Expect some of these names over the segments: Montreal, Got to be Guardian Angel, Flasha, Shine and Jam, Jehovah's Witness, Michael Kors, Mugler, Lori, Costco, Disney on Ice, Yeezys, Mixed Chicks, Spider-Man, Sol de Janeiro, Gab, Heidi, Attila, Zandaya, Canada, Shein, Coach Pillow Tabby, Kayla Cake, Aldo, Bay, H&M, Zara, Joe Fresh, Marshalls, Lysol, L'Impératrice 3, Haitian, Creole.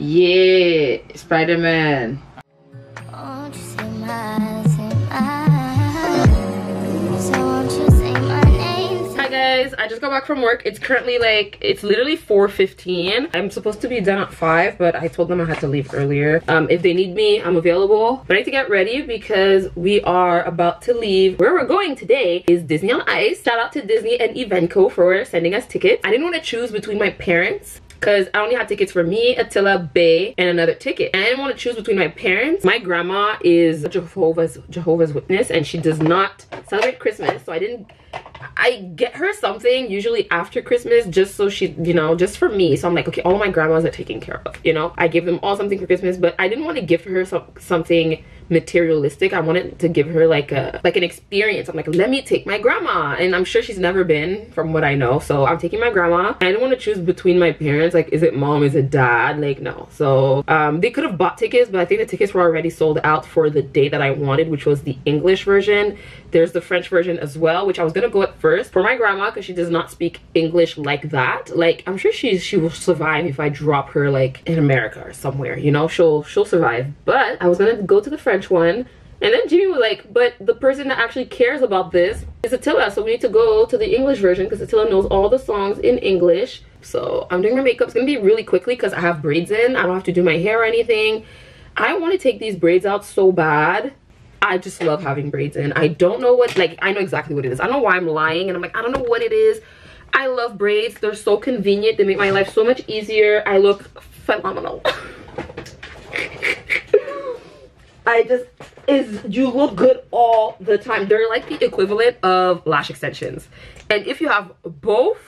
Yeah, Spider-Man. I just got back from work. It's currently like, it's literally 4:15. I'm supposed to be done at 5, but I told them I had to leave earlier. If they need me, I'm available. But I need to get ready because we are about to leave. Where we're going today is Disney on Ice. Shout out to Disney and Eventco for sending us tickets. I didn't want to choose between my parents because I only had tickets for me, Attila, Bay, and another ticket. And I didn't want to choose between my parents. My grandma is Jehovah's Witness, and she does not celebrate Christmas, so I get her something usually after Christmas, just so she, you know, just for me. So I'm like, okay, all my grandmas are taken care of, you know. I give them all something for Christmas, but I didn't want to give her something materialistic. I wanted to give her like an experience. I'm like, let me take my grandma, and I'm sure she's never been, from what I know. So I'm taking my grandma. I didn't want to choose between my parents. Like, is it mom? Is it dad? Like, no. So they could have bought tickets, but I think the tickets were already sold out for the day that I wanted, which was the English version. There's the French version as well, which I was gonna go at first for my grandma because she does not speak English like that. Like, I'm sure she will survive if I drop her like in America or somewhere, you know, she'll survive. But I was gonna go to the French one, and then Jimmy was like, but the person that actually cares about this is Attila, so we need to go to the English version because Attila knows all the songs in English. So I'm doing my makeup. It's gonna be really quickly because I have braids in. I don't have to do my hair or anything. I want to take these braids out so bad. I just love having braids in. I don't know what, like, I know exactly what it is. I don't know why I'm lying, and I'm like, I don't know what it is. I love braids. They're so convenient. They make my life so much easier. I look phenomenal. You look good all the time. They're like the equivalent of lash extensions. And if you have both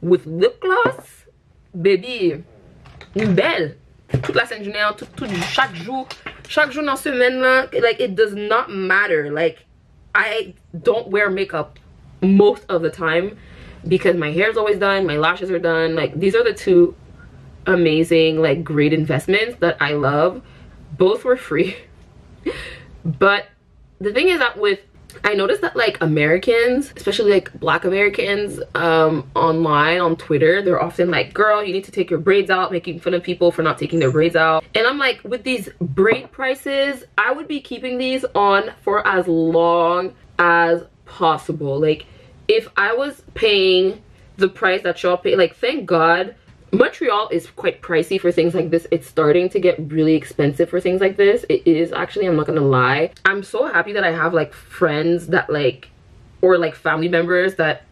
with lip gloss, baby, une belle. Toute la Sainte Journée, chaque jour dans semaine là, like, it does not matter. Like, I don't wear makeup most of the time because my hair is always done, my lashes are done. Like, these are the two amazing, like, great investments that I love. Both were free. But the thing is that I noticed that, like, Americans, especially like Black Americans, online on Twitter, they're often like, girl, you need to take your braids out, making fun of people for not taking their braids out. And I'm like, with these braid prices, I would be keeping these on for as long as possible. Like, if I was paying the price that y'all pay, like, thank God Montreal is quite pricey for things like this. It's starting to get really expensive for things like this. It is, actually, I'm not gonna lie. I'm so happy that I have, like, friends that, like, or, like, family members that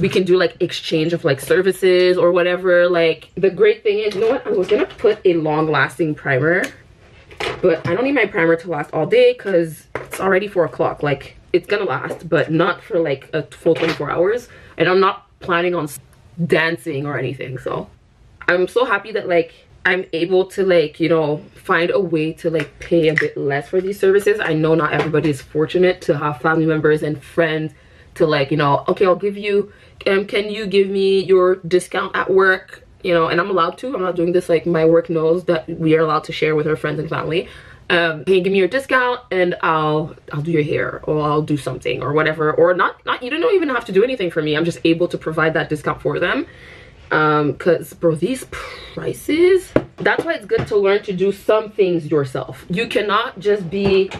we can do, like, exchange of, like, services or whatever. Like, the great thing is, you know what? I was gonna put a long-lasting primer, but I don't need my primer to last all day because it's already 4 o'clock. Like, it's gonna last, but not for, like, a full 24 hours. And I'm not planning on dancing or anything, so. I'm so happy that, like, I'm able to, like, you know, find a way to, like, pay a bit less for these services. I know not everybody is fortunate to have family members and friends to, like, you know, okay, I'll give you, can you give me your discount at work? You know, and I'm allowed to. I'm not doing this, like, my work knows that we are allowed to share with our friends and family. Can you give me your discount and I'll do your hair, or I'll do something or whatever, or not you don't even have to do anything for me. I'm just able to provide that discount for them. Because, bro, these prices, that's why it's good to learn to do some things yourself. You cannot just be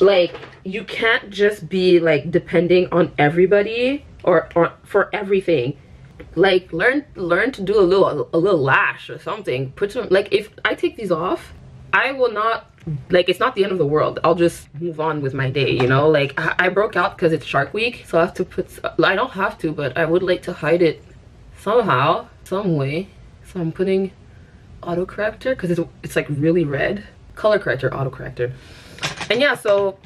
like, you can't just be like depending on everybody or for everything. Like, learn to do a little lash or something. Put some, like, if I take these off, I will not, like, it's not the end of the world. I'll just move on with my day, you know. Like, I broke out because it's Shark Week, so I have to put, I don't have to, but I would like to hide it somehow, some way. So I'm putting autocorrector because it's like really red. Color corrector, autocorrector. And yeah, so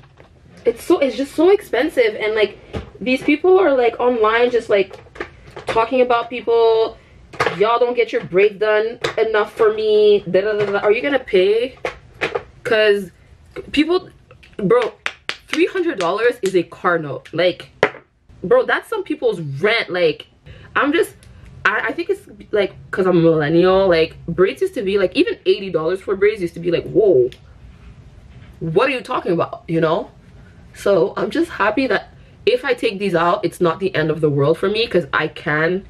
it's just so expensive, and like these people are like online just like talking about people. Y'all don't get your braid done enough for me. Da, da, da, da. Are you gonna pay? Cause people, bro, $300 is a car note. Like, bro, that's some people's rent. Like, I'm just, I think it's like, cause I'm a millennial, like, braids used to be like, even $80 for braids used to be like, whoa, what are you talking about, you know? So I'm just happy that if I take these out, it's not the end of the world for me, cause I can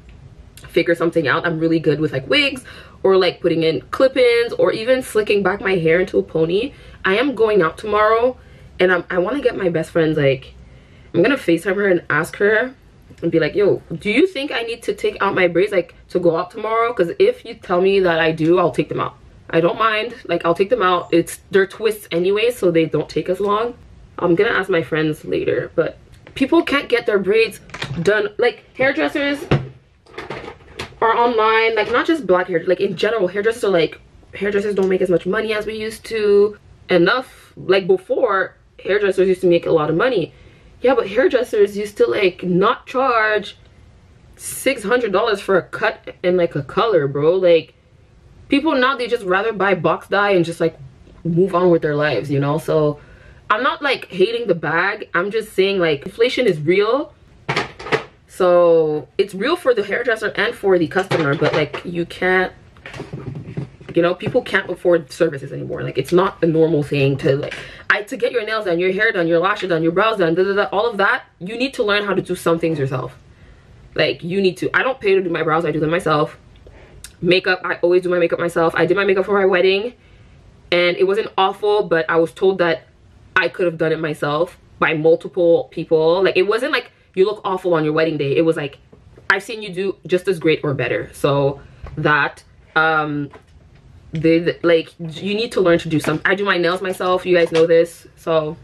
figure something out. I'm really good with like wigs or like putting in clip-ins or even slicking back my hair into a pony. I am going out tomorrow and I want to get my best friend, like, I'm gonna FaceTime her and ask her and be like, yo, do you think I need to take out my braids like to go out tomorrow? Because if you tell me that I do, I'll take them out. I don't mind, like, I'll take them out. It's their twists anyway, so they don't take as long. I'm gonna ask my friends later, but people can't get their braids done. Like, hairdressers are online, like, not just black hair, like in general, hairdressers are like, hairdressers don't make as much money as we used to. Enough, like, before, hairdressers used to make a lot of money. Yeah, but hairdressers used to like not charge $600 for a cut and like a color, bro. Like, people now, they just rather buy box dye and just like move on with their lives, you know? So I'm not like hating the bag. I'm just saying, like, inflation is real. So it's real for the hairdresser and for the customer, but like you can't, you know, people can't afford services anymore. Like, it's not a normal thing to like, to get your nails done, your hair done, your lashes done, your brows done, da, da, da, all of that. You need to learn how to do some things yourself. Like, you need to. I don't pay to do my brows, I do them myself. Makeup, I always do my makeup myself. I did my makeup for my wedding and it wasn't awful, but I was told that I could have done it myself by multiple people. Like, it wasn't like you look awful on your wedding day. It was like, I've seen you do just as great or better. So that like, you need to learn to do some. I do my nails myself, you guys know this. So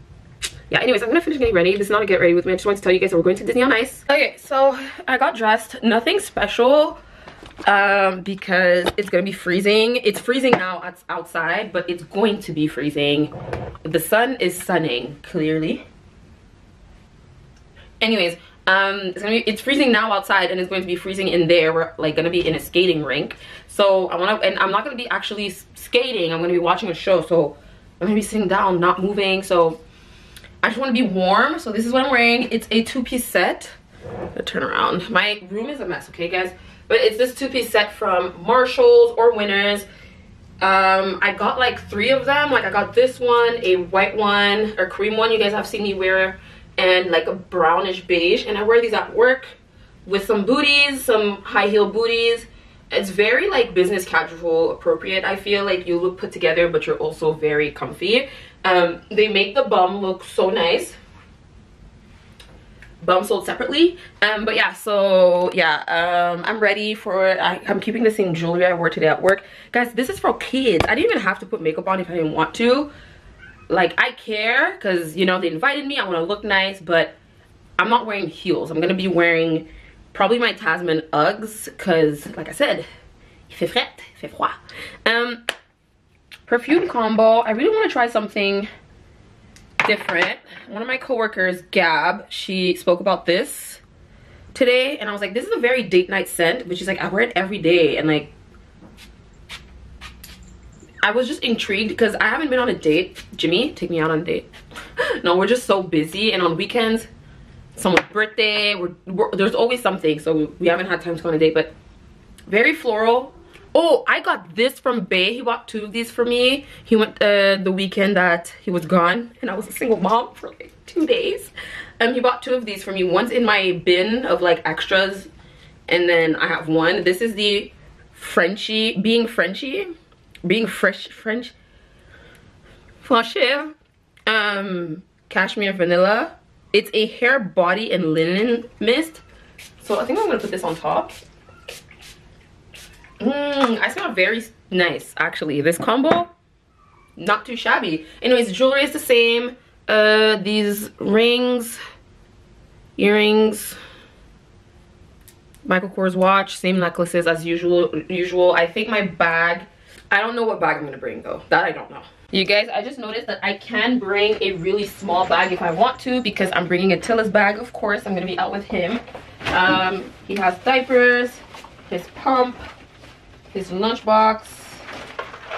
yeah, anyways, I'm gonna finish getting ready. This is not a get ready with me. I just want to tell you guys that we're going to Disney on Ice. Okay, so I got dressed, nothing special, because it's gonna be freezing. It's freezing now outside, but it's going to be freezing. The sun is sunning, clearly. Anyways, it's freezing now outside and it's going to be freezing in there. We're like gonna be in a skating rink. So I wanna, and I'm not gonna be actually skating, I'm gonna be watching a show. So I'm gonna be sitting down, not moving. So I just wanna be warm. So this is what I'm wearing. It's a two-piece set. I'll turn around. My room is a mess, okay guys? But it's this two-piece set from Marshalls or Winners. I got like three of them. Like, I got this one, a white one, a cream one you guys have seen me wear, and like a brownish beige. And I wear these at work with some booties, some high heel booties. It's very like business casual appropriate. I feel like you look put together, but you're also very comfy. They make the bum look so nice. Bum sold separately. But yeah, so yeah, I'm ready for it. I'm keeping the same jewelry I wore today at work. Guys, this is for kids. I didn't even have to put makeup on if I didn't want to. Like, I care because, you know, they invited me. I want to look nice, but I'm not wearing heels. I'm going to be wearing probably my Tasman Uggs because, like I said, il fait fret, il fait froid. Perfume combo. I really want to try something different. One of my coworkers, Gab, she spoke about this today, and I was like, this is a very date night scent, but she's like, I wear it every day, and like, I was just intrigued because I haven't been on a date. Jimmy, take me out on a date. No, we're just so busy, and on weekends, someone's birthday, there's always something, so we haven't had time to go on a date. But very floral. Oh, I got this from Bay. He bought two of these for me. He went the weekend that he was gone, and I was a single mom for like 2 days. He bought two of these for me. One's in my bin of like extras, and then I have one. This is the Frenchie, being fresh Flasha, cashmere vanilla. It's a hair, body, and linen mist. So I think I'm gonna put this on top. I smell very nice, actually. This combo, not too shabby. Anyways, jewelry is the same. These rings, earrings, Michael Kors watch, same necklaces as usual. I think my bag, I don't know what bag I'm gonna bring though. That I don't know. You guys, I just noticed that I can bring a really small bag if I want to, because I'm bringing Attila's bag, of course. I'm going to be out with him. He has diapers, his pump, his lunchbox.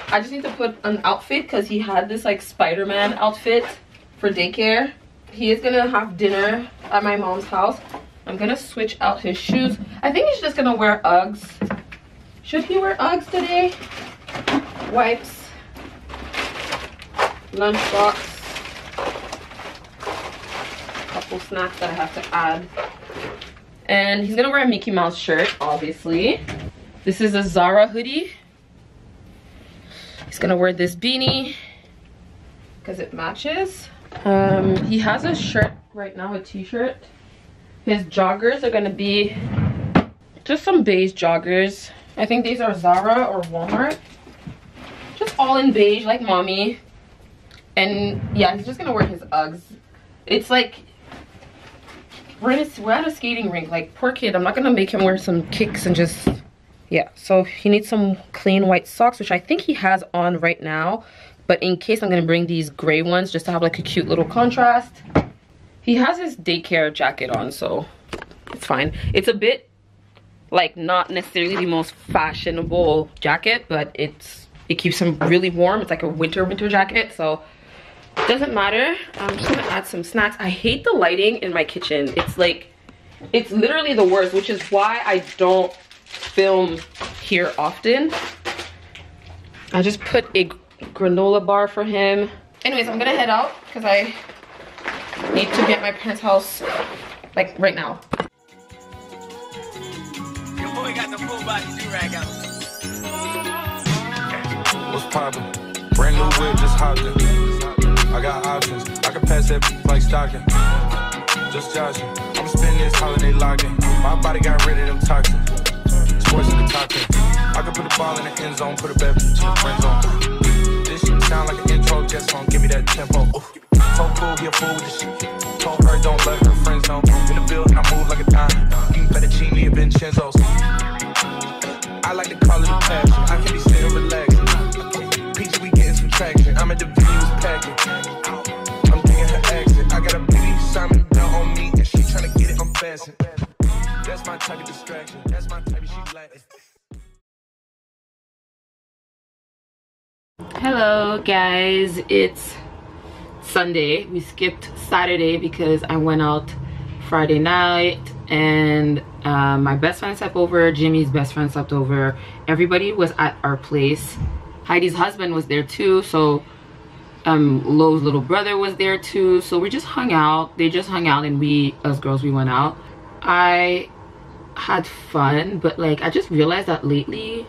I just need to put an outfit because he had this like Spider-Man outfit for daycare. He is going to have dinner at my mom's house. I'm going to switch out his shoes. I think he's just going to wear Uggs. Should he wear Uggs today? Wipes. Lunchbox, couple snacks that I have to add, And he's gonna wear a Mickey Mouse shirt, obviously. This is a Zara hoodie. He's gonna wear this beanie because it matches. He has a shirt right now, a t-shirt. His joggers are gonna be just some beige joggers. I think these are Zara or Walmart. Just all in beige like mommy. And yeah, he's just gonna wear his Uggs. It's like, we're at a skating rink. Like, poor kid, I'm not gonna make him wear some kicks and just, yeah. So he needs some clean white socks, which I think he has on right now. But in case, I'm gonna bring these gray ones just to have like a cute little contrast. He has his daycare jacket on, so it's fine. It's a bit like not necessarily the most fashionable jacket, but it keeps him really warm. It's like a winter jacket, so it doesn't matter. I'm just gonna add some snacks. I hate the lighting in my kitchen. It's like, it's literally the worst, which is why I don't film here often. I just put a granola bar for him. Anyways, I'm gonna head out because I need to get my parents' house like right now. Your boy got the full body do-rag out. What's poppin'? Brand new whip, just hopped in. I got options, I can pass that like stocking. Just joshin', I'm spending this holiday locking. My body got rid of them toxins. Sports in the top 10. I can put the ball in the end zone, put a bad bitch in the friend zone. This shit sound like an intro jet song, give me that tempo. Ooh. Told cool, be a fool, this shit. Told her don't let her friends know. In the building, I move like a dime. You better cheat me and Vincenzo's. I like to call it a passion. I can be still relaxing. Peach, we getting some traction. I'm at the videos packing. I'm digging her accent. I got a baby Simon Bell on me, and she tryna get it unfastened. That's my type of distraction. That's my type of shit like it. Hello, guys. It's Sunday. We skipped Saturday because I went out Friday night, and my best friend slept over, Jimmy's best friend slept over, everybody was at our place. Heidi's husband was there too, so Lowe's little brother was there too, so we just hung out. They just hung out, and we, us girls, we went out. I had fun, but like I just realized that lately,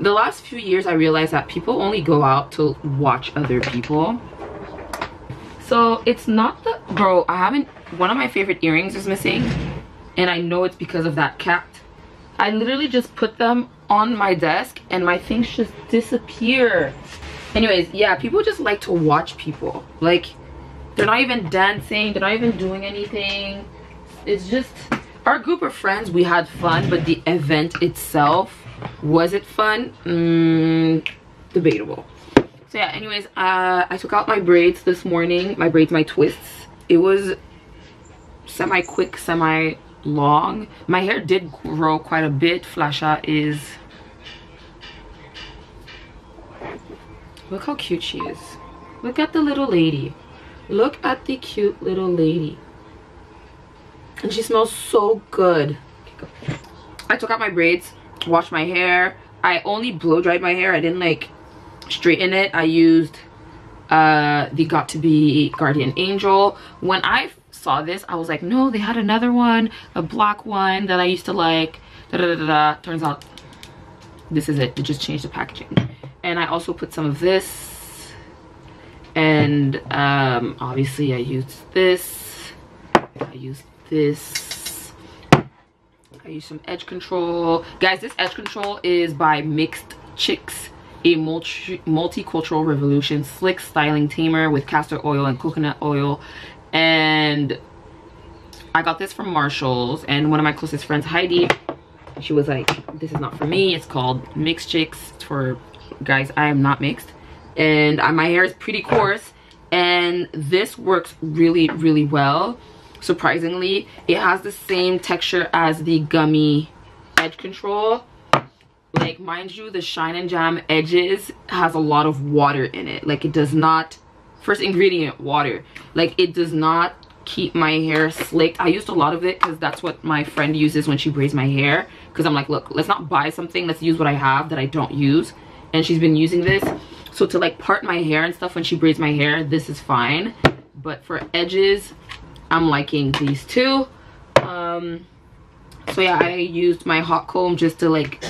the last few years, I realized that people only go out to watch other people. So it's not the, bro, I haven't, one of my favorite earrings is missing, and I know it's because of that cat. I literally just put them on my desk and my things just disappear. Anyways, yeah, people just like to watch people. Like, they're not even dancing, they're not even doing anything. It's just, our group of friends, we had fun, but the event itself, was it fun? Debatable. So yeah, anyways, I took out my braids this morning. My braids, my twists. It was semi-quick, semi-long. My hair did grow quite a bit. Flasha is... Look how cute she is. Look at the little lady. Look at the cute little lady. And she smells so good. I took out my braids, washed my hair. I only blow-dried my hair. I didn't like... straighten it. I used the Got to Be Guardian Angel. When I saw this, I was like, no, they had another one, a black one that I used to like, Turns out this is it. They just changed the packaging. And I also put some of this, and obviously I used this, I used this, I used some edge control. Guys, this edge control is by Mixed Chicks, a multicultural revolution slick styling tamer with castor oil and coconut oil. And I got this from Marshalls, and one of my closest friends, Heidi, she was like, this is not for me, it's called Mixed Chicks. It's for guys. I am not mixed, and my hair is pretty coarse, and this works really, really well. Surprisingly, it has the same texture as the gummy edge control. Like, mind you, the Shine and Jam edges has a lot of water in it. Like, it does not, first ingredient, water. Like, it does not keep my hair slicked. I used a lot of it because that's what my friend uses when she braids my hair. Because I'm like, look, let's not buy something. Let's use what I have that I don't use. And she's been using this. So to, like, part my hair and stuff when she braids my hair, this is fine. But for edges, I'm liking these two. So yeah, I used my hot comb just to like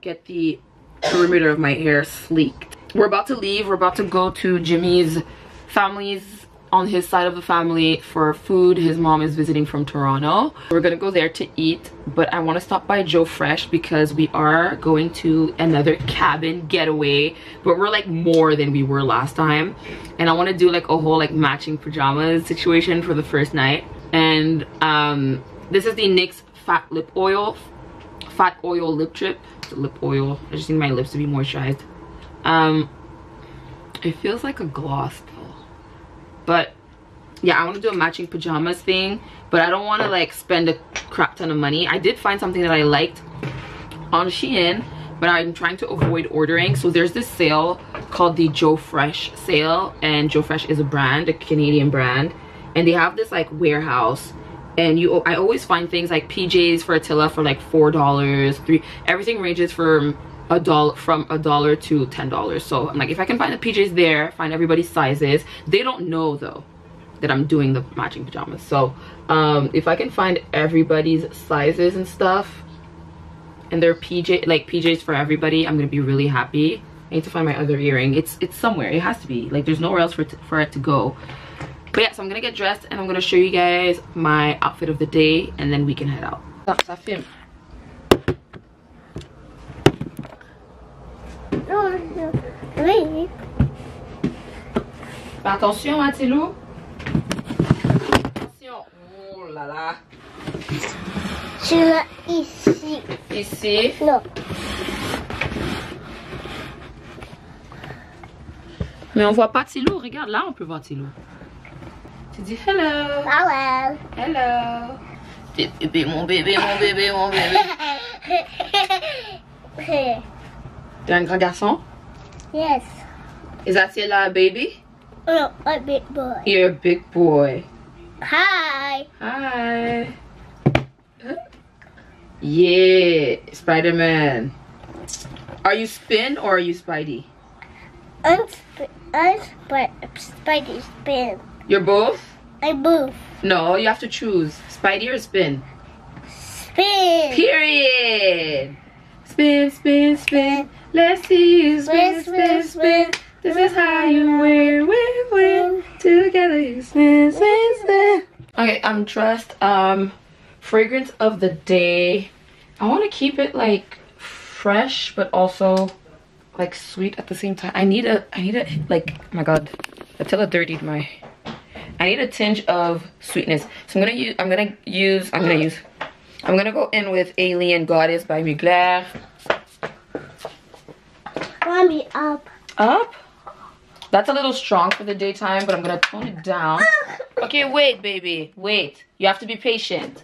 get the perimeter of my hair sleeked. We're about to leave. We're about to go to Jimmy's family's, on his side of the family, for food. His mom is visiting from Toronto. We're gonna go there to eat, but I want to stop by Joe Fresh because we are going to another cabin getaway, but we're like more than we were last time, and I want to do like a whole like matching pajamas situation for the first night. And this is the NYX fat oil lip drip. It's a lip oil. I just need my lips to be moisturized. It feels like a gloss. But yeah, I want to do a matching pajamas thing, but I don't want to like spend a crap ton of money. I did find something that I liked on Shein, but I'm trying to avoid ordering. So there's this sale called the Joe Fresh sale, and Joe Fresh is a brand, a Canadian brand, and they have this like warehouse, and I always find things like PJs for Attila for like $4, everything ranges from $1 to $10. So I'm like, if I can find the PJs there, find everybody's sizes. They don't know though that I'm doing the matching pajamas. So if I can find everybody's sizes and stuff, and their PJs for everybody, I'm gonna be really happy. I need to find my other earring. It's somewhere. It has to be. Like, there's nowhere else for it to go. But yeah, so I'm gonna get dressed and I'm gonna show you guys my outfit of the day, and then we can head out. Oui. Attention, hein, Tilou. Attention. Oh là là. Je l'ai ici. Ici? Non. Mais on voit pas Tilou. Regarde, là, on peut voir Tilou. Tu dis hello. Hello. Hello. Bébé, mon bébé, mon bébé, mon bébé. T'es un grand garçon? Yes. Is Attila a baby? No, a big boy. You're a big boy. Hi. Hi. Yeah, Spider-Man. Are you Spin or are you Spidey? I'm Spidey, Spin. You're both? I'm both. No, you have to choose. Spidey or Spin? Spin. Period. Spin, spin, spin. Let's see you spin, spin, spin. This is how you win. Together you spin, spin, spin. Okay, I'm dressed. Fragrance of the day. I want to keep it like fresh, but also like sweet at the same time. I need a like, oh my god, Attila dirtied my. I need a tinge of sweetness. So I'm gonna go in with Alien Goddess by Mugler. Mommy, up. Up? That's a little strong for the daytime, but I'm gonna tone it down. Okay, wait, baby, wait. You have to be patient.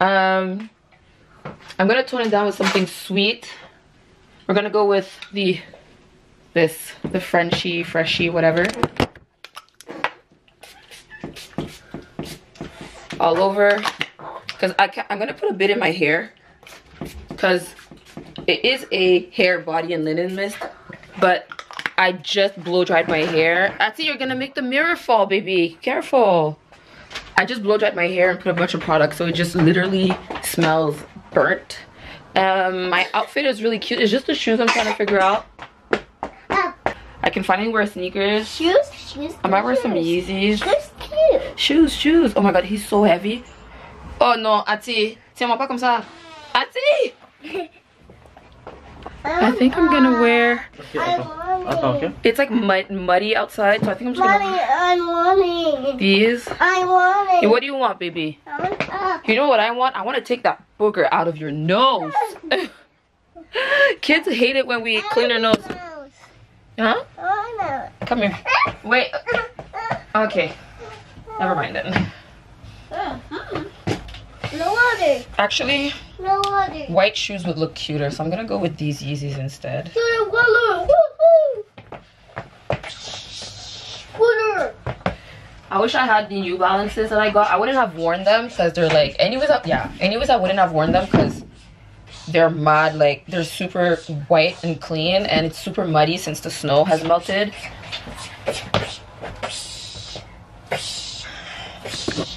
I'm gonna tone it down with something sweet. We're gonna go with the Frenchie, Freshie, whatever. All over. Because I'm going to put a bit in my hair, because it is a hair, body, and linen mist, but I just blow-dried my hair. Attie, you're going to make the mirror fall, baby. Careful. I just blow-dried my hair and put a bunch of product, so it just literally smells burnt. My outfit is really cute. It's just the shoes I'm trying to figure out. I can finally wear sneakers. Shoes. I might wear some Yeezys. Shoes, cute. Shoes. Oh my god, he's so heavy. Oh no, Ati, tiens-moi pas comme ça. Ati! I think I'm gonna wear. Okay. It's like muddy outside, so I think I'm just gonna. Mommy, I'm wanting. These? I'm wanting. Hey, what do you want, baby? I want up. You know what I want? I want to take that booger out of your nose. Kids hate it when we clean their nose. Huh? Oh, no. Come here. Wait. Okay. Never mind then. No water. Actually, no water. White shoes would look cuter, so I'm gonna go with these Yeezys instead. Water. I wish I had the New Balances that I got. I wouldn't have worn them because they're like, anyways, I wouldn't have worn them because they're mad, like they're super white and clean, and it's super muddy since the snow has melted.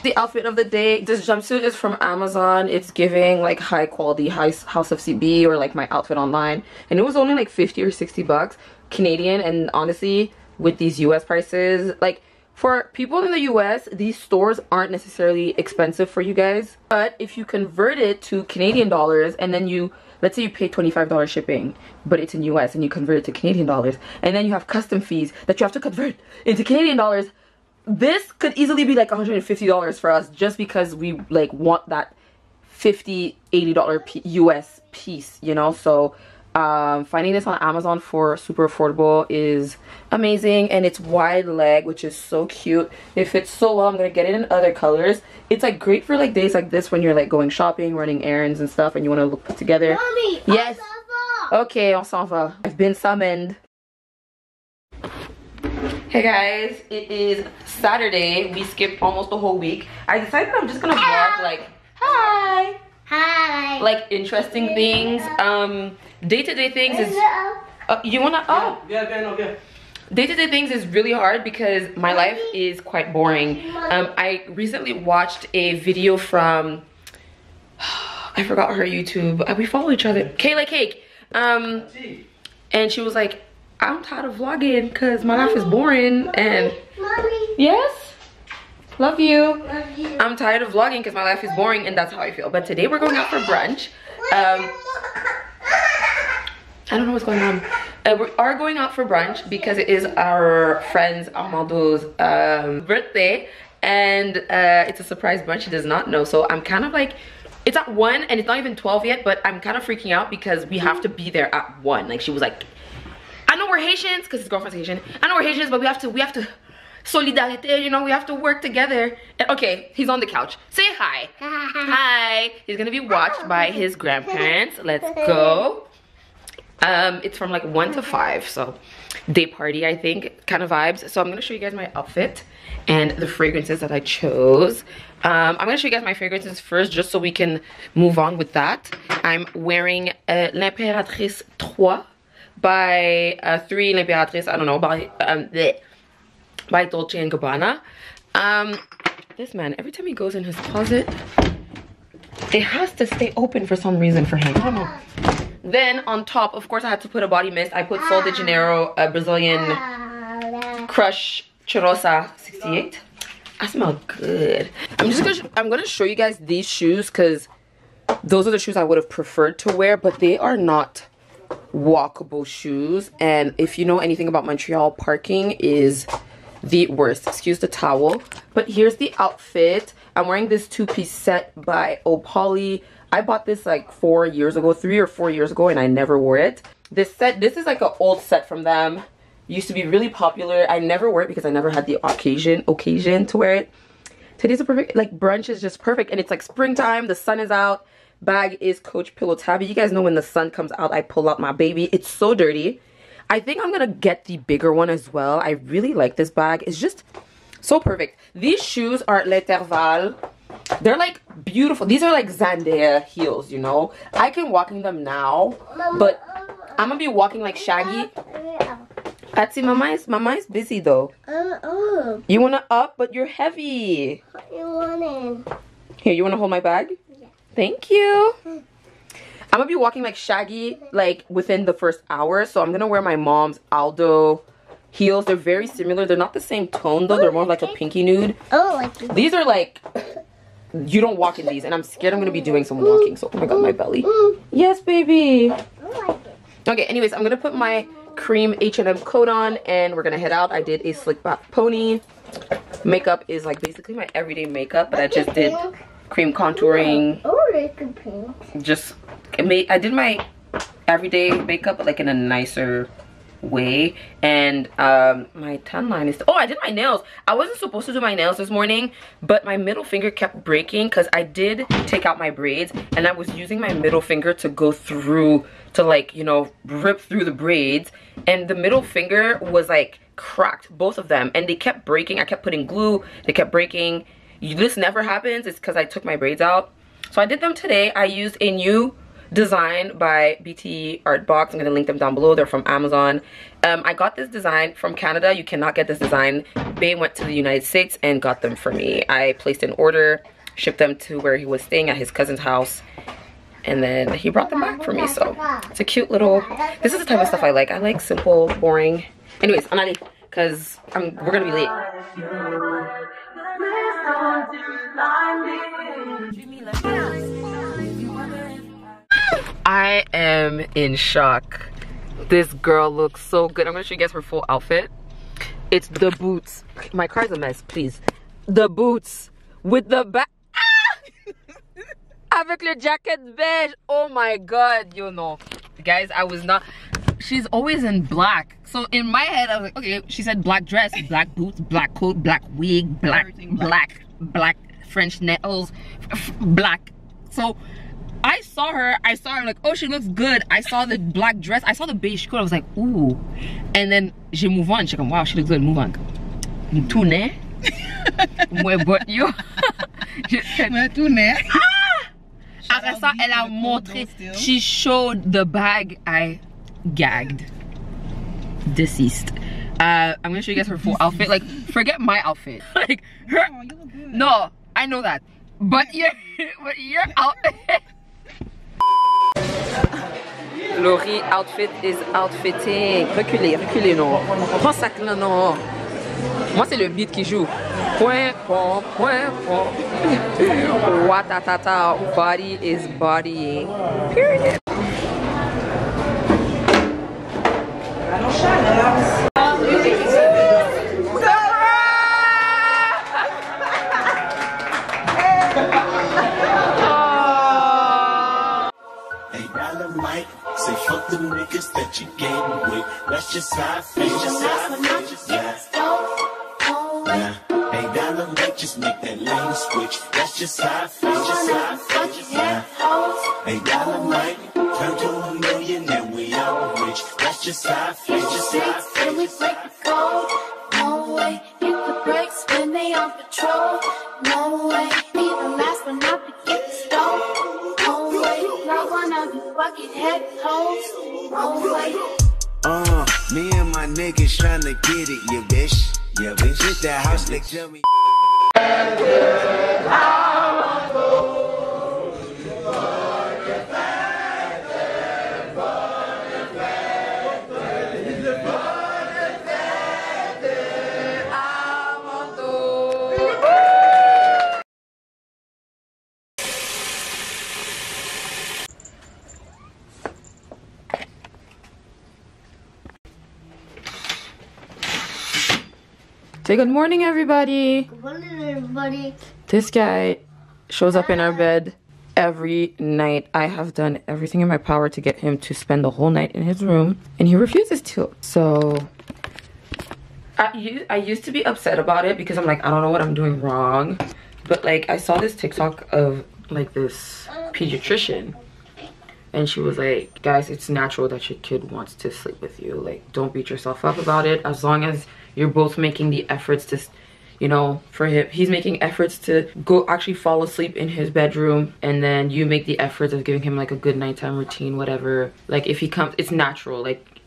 The outfit of the day, this jumpsuit is from Amazon. It's giving like high quality House of CB or like my outfit online, and it was only like 50 or 60 bucks Canadian. And honestly, with these US prices, like for people in the US, these stores aren't necessarily expensive for you guys, but if you convert it to Canadian dollars and then you, let's say you pay $25 shipping, but it's in US and you convert it to Canadian dollars, and then you have custom fees that you have to convert into Canadian dollars, this could easily be like $150 for us, just because we like want that $50-$80 US piece, you know. So finding this on Amazon for super affordable is amazing, and it's wide leg, which is so cute. It fits so well. I'm gonna get it in other colors. It's like great for like days like this when you're like going shopping, running errands and stuff, and you want to look put together. Mommy, yes. Okay, on s'en va. I've been summoned. Hey guys, it is Saturday. We skipped almost the whole week. I decided I'm just gonna vlog like like interesting things, day-to-day things is you wanna day-to-day things is really hard because my life is quite boring. I recently watched a video from I forgot her YouTube, we follow each other, Kayla Cake, and she was like, I'm tired of vlogging because my life is boring. And yes, love you. Love you. I'm tired of vlogging because my life is boring, and that's how I feel. But today we're going out for brunch. I don't know what's going on. We are going out for brunch because it is our friend's Armando's birthday, and it's a surprise brunch. She does not know, so I'm kind of like, it's at 1 and it's not even 12 yet, but I'm kind of freaking out because we have to be there at 1. Like, she was like, I know we're Haitians because his girlfriend's Haitian. I know we're Haitians, but we have to solidarity, you know, we have to work together. Okay, he's on the couch. Say hi. Hi. He's gonna be watched by his grandparents. Let's go. It's from like 1 to 5, so day party, I think, kind of vibes. So I'm gonna show you guys my outfit and the fragrances that I chose. I'm gonna show you guys my fragrances first, just so we can move on with that. I'm wearing L'Impératrice 3 by L'Impératrice, I don't know, by Dolce & Gabbana. This man, every time he goes in his closet, it has to stay open for some reason for him. I don't know. Then on top, of course, I had to put a body mist. I put Sol de Janeiro, a Brazilian Crush Cheirosa 68. I smell good. I'm gonna show you guys these shoes because those are the shoes I would have preferred to wear, but they are not walkable shoes. And if you know anything about Montreal, parking is the worst, excuse the towel. But here's the outfit. I'm wearing this two-piece set by Opoly. I bought this like 3 or 4 years ago, and I never wore it. This is like an old set from them, used to be really popular. I never wore it because I never had the occasion to wear it. Today's a perfect, like, brunch is just perfect, and it's like springtime, the sun is out. Bag is Coach Pillow Tabby. You guys know when the sun comes out, I pull out my baby. It's so dirty. I think I'm gonna get the bigger one as well. I really like this bag. It's just so perfect. These shoes are L'Intervalle. They're like beautiful. These are like Zendaya heels, you know. I can walk in them now, but I'm gonna be walking like Shaggy. Patsy, mama is busy though. I'm up. You wanna up, but you're heavy. Here, you wanna hold my bag? Yeah. Thank you. I'm gonna be walking like Shaggy, like within the first hour. So I'm gonna wear my mom's Aldo heels. They're very similar. They're not the same tone though. They're more like a pinky nude. These are like, you don't walk in these, and I'm scared I'm gonna be doing some walking. So, oh my god, my belly. Yes, baby. Okay, anyways, I'm gonna put my cream H&M coat on, and we're gonna head out. I did a slick back pony. Makeup is like basically my everyday makeup, but I just did cream contouring. Just, I did my everyday makeup but like in a nicer way. And my tan line is, oh, I did my nails. I wasn't supposed to do my nails this morning, but my middle finger kept breaking because I did take out my braids, and I was using my middle finger to go through, to like, you know, rip through the braids, and the middle finger was like cracked, both of them, and they kept breaking. I kept putting glue, they kept breaking. This never happens. It's because I took my braids out. So I did them today. I used a new design by BT Art Box. I'm gonna link them down below. They're from Amazon. I got this design from Canada. You cannot get this design. Bay went to the United States and got them for me. I placed an order, shipped them to where he was staying at his cousin's house, and then he brought them back for me. So it's a cute little, this is the type of stuff I like. I like simple, boring. Anyways, I'm not leaving because we're gonna be late. I am in shock. This girl looks so good. I'm gonna show you guys her full outfit. It's the boots. My car's a mess, please. The boots with the back. Avec le jacket beige. Oh my god, you know. Guys, I was not. She's always in black. So in my head, I was like, okay, she said black dress, black boots, black coat, black wig, black, black French nails, black. So I saw her, like, oh, she looks good. I saw the black dress, I saw the beige coat, I was like, ooh. And then she moved on. She come, wow, she looks good, move on. Tourné. But you. Tourné. Après ça, elle a montré. She showed the bag. I gagged. Deceased. I'm gonna show you guys her full outfit. Like, forget my outfit. Like, her. No, you look good. No, I know that. But your outfit. Lori outfit is outfitting. Reculez, reculez, non. Prends sac là, non. Moi, c'est le beat qui joue. Point, point, point, point. Watatata, body is bodying. Period. Say fuck the niggas that you gave away. That's just how I feel. Just how I feel. Nah, ain't that no way? Just make that lane switch. That's just how I feel. Just how I feel. Ain't that no way? Turn to a million and we all rich. That's just how I feel. Just how I feel. And we break the code. No way. Hit the brakes when they on patrol. No way. Be the last one out to get the stove. Me and my niggas trying to get it, you bitch. Yeah, bitch, hit that house like Jimmy. Say good morning, everybody. Good morning, everybody. This guy shows up in our bed every night. I have done everything in my power to get him to spend the whole night in his room, and he refuses to. So I used to be upset about it because I'm like, I don't know what I'm doing wrong. But like, I saw this TikTok of like this pediatrician, and she was like, guys, it's natural that your kid wants to sleep with you. Like, don't beat yourself up about it. As long as you're both making the efforts to, you know, for him, he's making efforts to go actually fall asleep in his bedroom, and then you make the efforts of giving him like a good nighttime routine, whatever. Like, if he comes, it's natural. Like,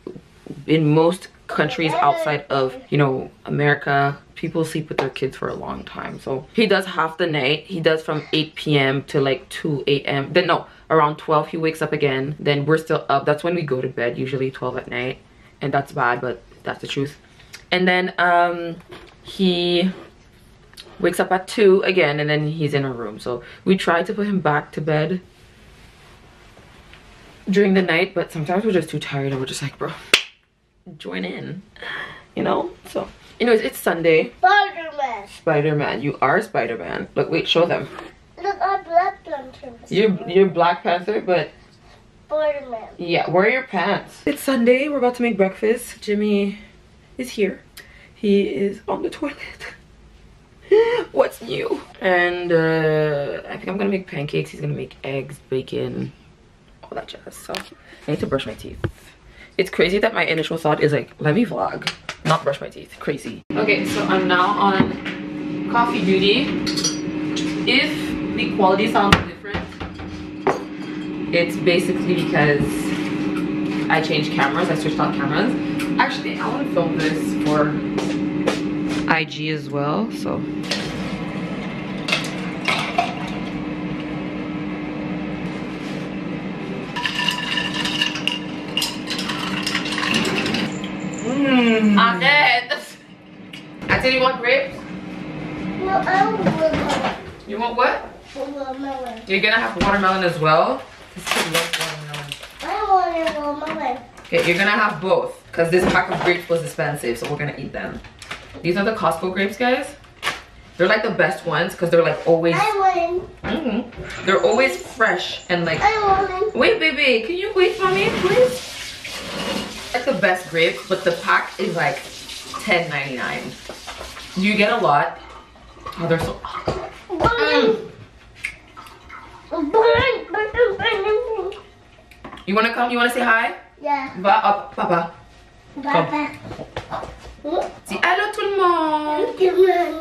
in most countries outside of, you know, America, people sleep with their kids for a long time. So he does half the night. He does from 8 p.m. to like 2 a.m. Then no, around 12 he wakes up again. Then we're still up. That's when we go to bed, usually 12 at night, and that's bad, but that's the truth. And then he wakes up at 2 again, and then he's in a room. So we try to put him back to bed during the night, but sometimes we're just too tired and we're just like, bro, join in, you know? So anyways, it's Sunday. Spider-Man. Spider-Man. You are Spider-Man. Look, wait, show them. Look, I'm Black Panther. You're Black Panther, but... Spider-Man. Yeah, wear your pants. It's Sunday. We're about to make breakfast. Jimmy... is here. He is on the toilet. What's new? And I think I'm gonna make pancakes. He's gonna make eggs, bacon, all that jazz. So I need to brush my teeth. It's crazy that my initial thought is like, let me vlog, not brush my teeth. Crazy. Okay, so I'm now on coffee duty. If the quality sounds different, It's basically because I changed cameras. I switched out cameras. Actually, I want to film this for IG as well, so. I'm dead. I said you want grapes? No, I want watermelon. You want what? Watermelon. You're gonna have watermelon as well? This kid loves watermelon. I want watermelon. Okay, you're gonna have both. Because this pack of grapes was expensive, so we're gonna eat them. These are the Costco grapes, guys. They're like the best ones because they're like always. I want it. They're always fresh and like. I want it. Wait, baby, can you wait for me, please? Like the best grapes, but the pack is like $10.99. You get a lot. Oh, they're so. Mm. You wanna come? You wanna say hi? Yeah. Va up, papa. Papa. Say hello, tout le monde.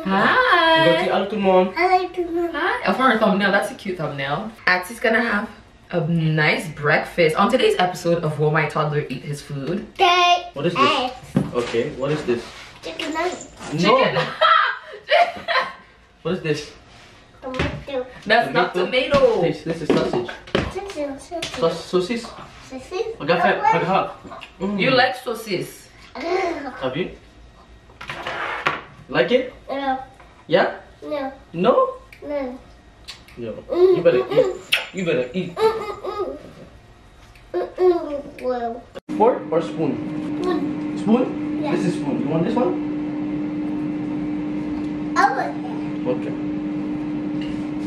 Hi. Hello, tout le monde. Hello, tout le monde. Hi. For her thumbnail, that's a cute thumbnail. Atti's gonna have a nice breakfast on today's episode of Will My Toddler Eat His Food? What is this? Okay, what is this? Chicken nuggets. No. Chicken. What is this? Tomato. That's tomato. Not tomato. This is sausage. Sausage. Sausage. You like sausage? Have you? Like it? No. Yeah? No. No? No. No. You better eat. You better eat. Fork or spoon? Spoon. Spoon? Yeah. This is spoon. You want this one? I want it. Okay.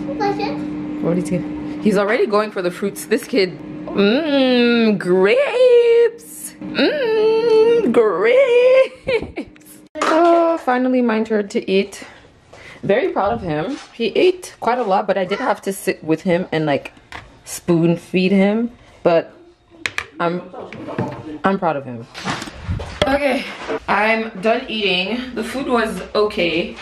What's it? What is it? He's already going for the fruits. This kid. Mmm, grapes. Mmm, grapes. Oh, finally my turn to eat. Very proud of him. He ate quite a lot, but I did have to sit with him and like spoon feed him, but I'm proud of him. Okay, I'm done eating. The food was okay.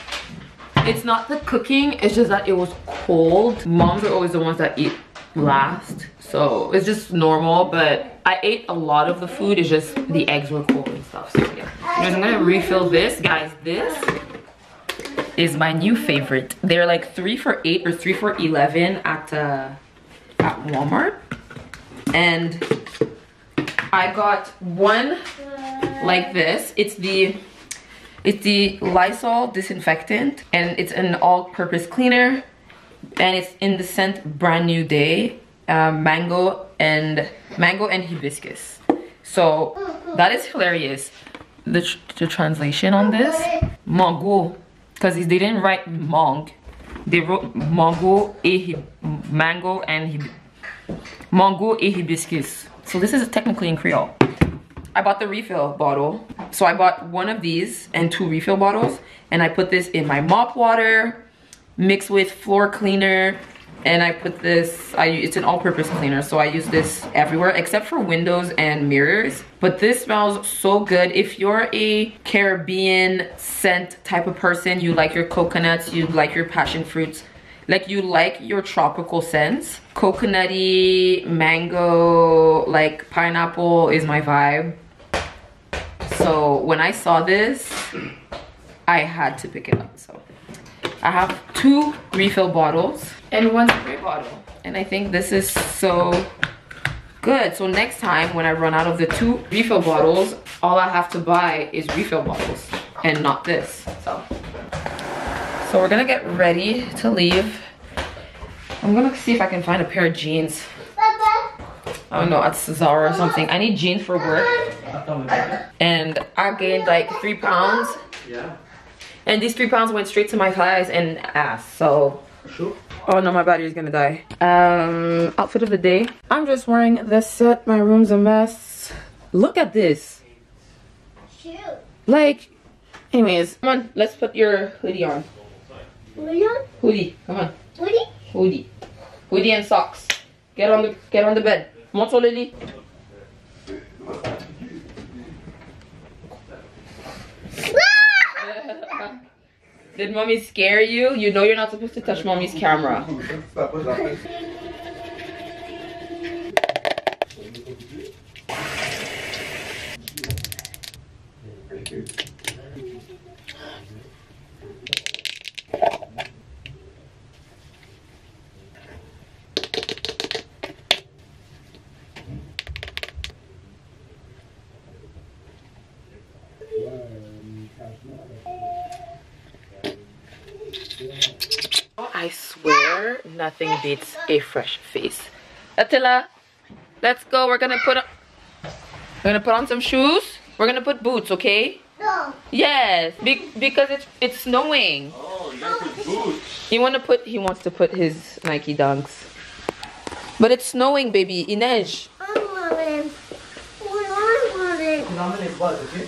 It's not the cooking, it's just that it was cold. Moms are always the ones that eat last, so it's just normal, but I ate a lot of the food. It's just the eggs were cold and stuff, so yeah. Anyways, I'm gonna refill this. Guys, this is my new favorite. They're like 3 for $8 or 3 for $11 at Walmart, and I got one like this. It's the Lysol disinfectant, and it's an all-purpose cleaner, and it's in the scent Brand New Day, mango and hibiscus. So that is hilarious. The translation on this, mango. Because they didn't write mong, they wrote mango and hibiscus. So this is technically in Creole. I bought the refill bottle. So I bought one of these and 2 refill bottles. And I put this in my mop water, mixed with floor cleaner. And I put this, it's an all-purpose cleaner. So I use this everywhere except for windows and mirrors. But this smells so good. If you're a Caribbean scent type of person, you like your coconuts, you like your passion fruits, like you like your tropical scents. Coconutty, mango, like pineapple is my vibe. So when I saw this, I had to pick it up, so. I have 2 refill bottles and 1 spray bottle, and I think this is so good. So next time when I run out of the 2 refill bottles, all I have to buy is refill bottles and not this. So we're gonna get ready to leave. I'm gonna see if I can find a pair of jeans. I don't know, at Zara or something. I need jeans for work, and I gained like 3 pounds. Yeah. And these 3 pounds went straight to my thighs and ass, so. Sure. Oh no, my battery's gonna die. Outfit of the day. I'm just wearing this set. My room's a mess. Look at this. Shoot. Like, anyways. Come on, let's put your hoodie on. Hoodie on? Hoodie, come on. Hoodie? Hoodie. Hoodie and socks. Get on the bed. Monte sur le lit. Did mommy scare you? You know you're not supposed to touch mommy's camera. I swear nothing beats a fresh face. Attila, let's go. We're gonna put on some shoes. We're gonna put boots, okay? No. Yes, because it's snowing. Oh, you gotta put boots. He wants to put his Nike Dunks. But it's snowing, baby. Inej.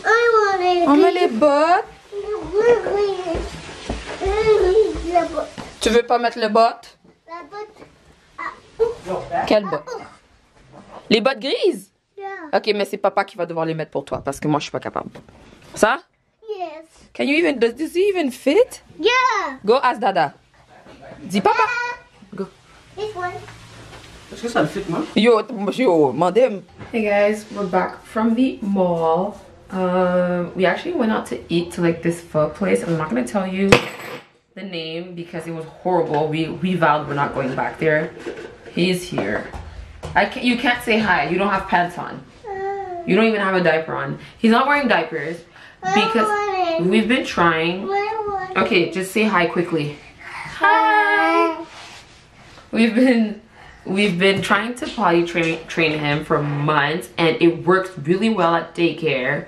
I want it. Tu veux pas mettre le bot? La botte. Quelle botte? Les bottes grises? Yeah. Ok, mais c'est papa qui va devoir les mettre pour toi parce que moi je suis pas capable. Ça? Yes. Does this even fit? Yeah. Go ask Dada. Dis papa. Go. This one. Est-ce que ça me fit, moi? Yo, madame. Hey guys, we're back from the mall. We actually went out to eat to like this pho place. I'm not gonna tell you the name because it was horrible. We vowed we're not going back there. He's here. You can't say hi. You don't have pants on. You don't even have a diaper on. He's not wearing diapers because we've been trying. Okay, just say hi quickly. Hi. We've been trying to potty train him for months, and it works really well at daycare.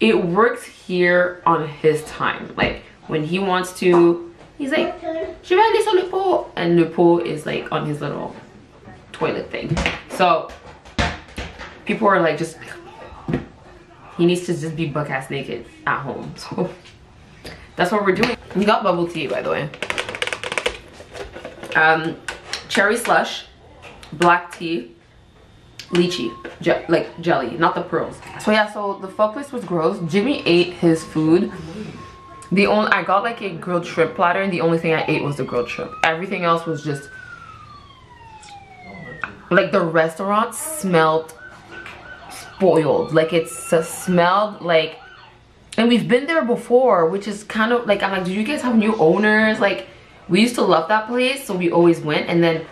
It works here on his time. Like when he wants to. He's like, je vais aller sur le pot. And le pot is like on his little toilet thing. So, people are like, just, he needs to just be buck ass naked at home. So, that's what we're doing. We got bubble tea, by the way. Cherry slush, black tea, lychee, like jelly, not the pearls. So yeah, so the pho place was gross. Jimmy ate his food. I got like a grilled shrimp platter, and the only thing I ate was the grilled shrimp. Everything else was just like the restaurant smelled spoiled. Like it's smelled like, and we've been there before, which is kind of like, I'm like, do you guys have new owners? Like we used to love that place, so we always went, and then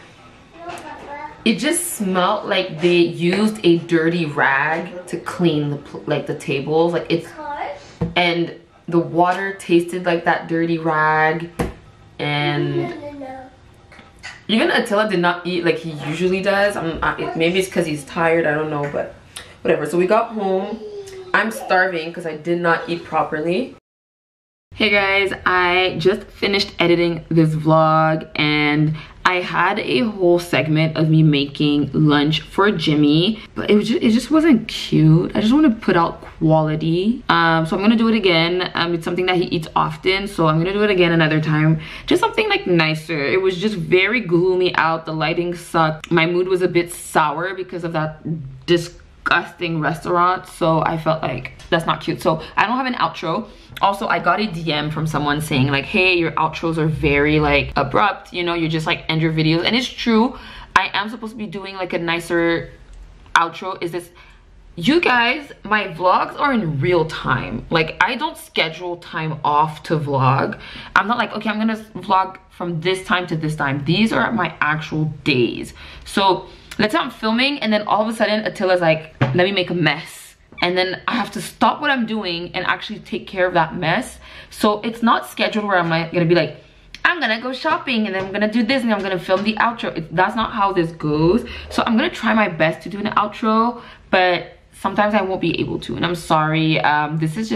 it just smelled like they used a dirty rag to clean the tables. Like it's, and the water tasted like that dirty rag, and even Attila did not eat like he usually does. Maybe it's because he's tired, I don't know, but whatever. So we got home. I'm starving because I did not eat properly. Hey guys, I just finished editing this vlog, and I had a whole segment of me making lunch for Jimmy, but it just wasn't cute. I just want to put out quality. So I'm gonna do it again. It's something that he eats often, so I'm gonna do it again another time. Just something like nicer. It was just very gloomy out. The lighting sucked. My mood was a bit sour because of that disgusting restaurant, so I felt like that's not cute. So I don't have an outro. Also, I got a DM from someone saying like, hey, your outros are very like abrupt, you know, you just like end your videos. And it's true, I am supposed to be doing like a nicer outro. Is this, you guys, my vlogs are in real time. Like I don't schedule time off to vlog. I'm not like, okay, I'm gonna vlog from this time to this time. These are my actual days. So let's say I'm filming, and then all of a sudden Attila's like, let me make a mess. And then I have to stop what I'm doing and actually take care of that mess. So it's not scheduled where I'm like, gonna be like, I'm gonna go shopping and then I'm gonna do this and I'm gonna film the outro. That's not how this goes. So I'm gonna try my best to do an outro, but sometimes I won't be able to, and I'm sorry. This is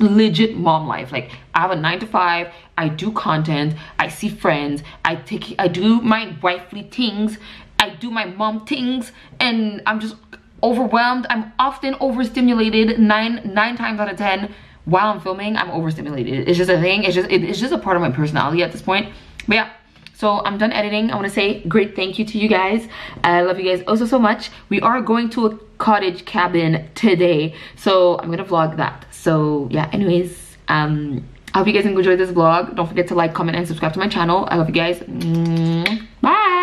legit mom life. Like I have a 9-to-5, I do content, I see friends, I do my wifely things, I do my mom things, and I'm just overwhelmed. I'm often overstimulated. Nine times out of 10 while I'm filming, I'm overstimulated. It's just a thing. It's just a part of my personality at this point. But yeah, so I'm done editing. I want to say great thank you to you guys. I love you guys also so much. We are going to a cottage cabin today, so I'm gonna vlog that. So yeah, anyways, I hope you guys enjoyed this vlog. Don't forget to like, comment, and subscribe to my channel. I love you guys. Bye.